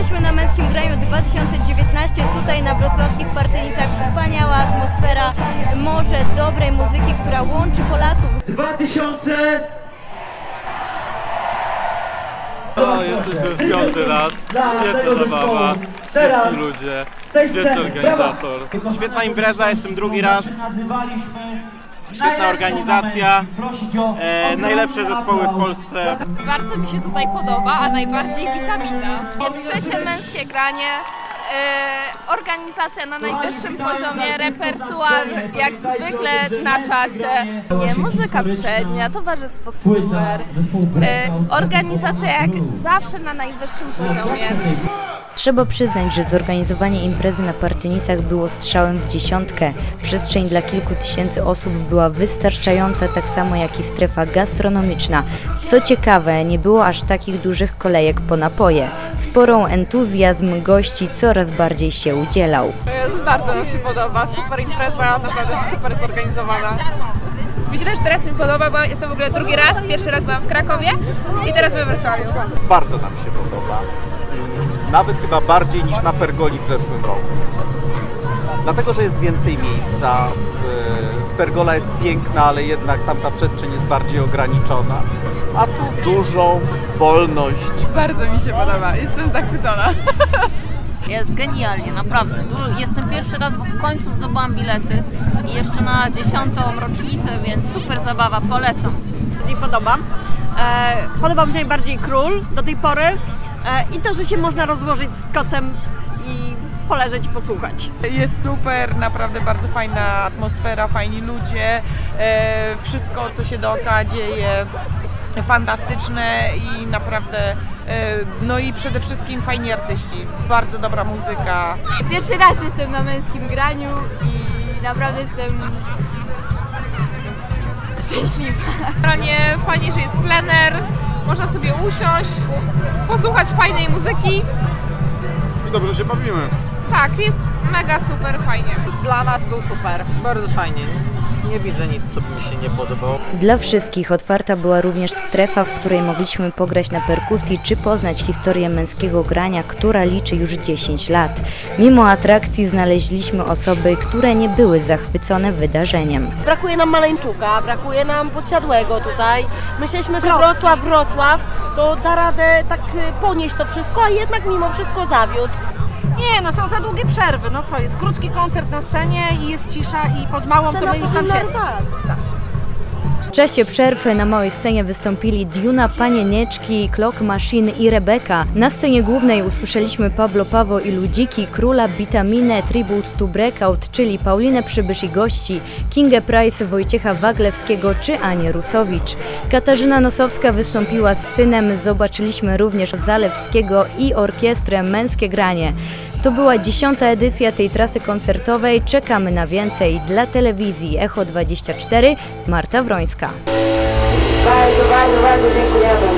Jesteśmy na Męskim Graniu 2019, tutaj na wrocławskich Partynicach. Wspaniała atmosfera, morze dobrej muzyki, która łączy Polaków. 2000! No, jesteśmy w piąty raz, świetna zabawa, świetni ludzie, świetny organizator. Świetna impreza, jestem drugi raz. Świetna organizacja, najlepsze zespoły w Polsce. Bardzo mi się tutaj podoba, a najbardziej Bitamina. Trzecie Męskie Granie, organizacja na najwyższym poziomie, repertuar jak zwykle na czasie. Muzyka przednia, towarzystwo super, organizacja jak zawsze na najwyższym poziomie. Trzeba przyznać, że zorganizowanie imprezy na Partynicach było strzałem w dziesiątkę. Przestrzeń dla kilku tysięcy osób była wystarczająca, tak samo jak i strefa gastronomiczna. Co ciekawe, nie było aż takich dużych kolejek po napoje. Sporą entuzjazm gości coraz bardziej się udzielał. Bardzo nam się podoba, super impreza, naprawdę super zorganizowana. Mi się też teraz mi podoba, bo jest to w ogóle drugi raz, pierwszy raz byłam w Krakowie i teraz we Wrocławiu. Bardzo nam się podoba. Nawet chyba bardziej niż na Pergoli w zeszłym roku. Dlatego, że jest więcej miejsca. Pergola jest piękna, ale jednak tamta przestrzeń jest bardziej ograniczona. A tu dużą wolność. Bardzo mi się podoba, jestem zachwycona. Jest genialnie, naprawdę. Jestem pierwszy raz, bo w końcu zdobyłam bilety. I jeszcze na 10. rocznicę, więc super zabawa, polecam. Bardziej podoba. Podoba mi się najbardziej Król do tej pory. I to, że się można rozłożyć z kocem i poleżeć, posłuchać. Jest super, naprawdę bardzo fajna atmosfera, fajni ludzie, wszystko co się dookoła dzieje fantastyczne i naprawdę, no i przede wszystkim fajni artyści, bardzo dobra muzyka. Pierwszy raz jestem na Męskim Graniu i naprawdę jestem szczęśliwa. Fajnie, że jest plener. Można sobie usiąść, posłuchać fajnej muzyki. I dobrze się bawimy. Tak, jest mega super fajnie. Dla nas był super. Bardzo fajnie. Nie widzę nic, co mi się nie podobało. Dla wszystkich otwarta była również strefa, w której mogliśmy pograć na perkusji czy poznać historię Męskiego Grania, która liczy już 10 lat. Mimo atrakcji znaleźliśmy osoby, które nie były zachwycone wydarzeniem. Brakuje nam Maleńczuka, brakuje nam Podsiadłego tutaj. Myśleliśmy, że Wrocław to da radę tak ponieść to wszystko, a jednak mimo wszystko zawiódł. Nie, no są za długie przerwy, no co, jest krótki koncert na scenie i jest cisza i pod małą to my już tam się... W czasie przerwy na małej scenie wystąpili Djuna, Panie Nieczki, Clock Machine i Rebeka. Na scenie głównej usłyszeliśmy Pablopavo i Ludziki, Króla, Bitaminę, Tribute to Breakout, czyli Paulinę Przybysz i gości, Kingę Preis, Wojciecha Waglewskiego czy Anię Rusowicz. Katarzyna Nosowska wystąpiła z synem, zobaczyliśmy również Zalewskiego i orkiestrę Męskie Granie. To była 10. edycja tej trasy koncertowej. Czekamy na więcej. Dla telewizji Echo24 Marta Wrońska. Bardzo dziękujemy.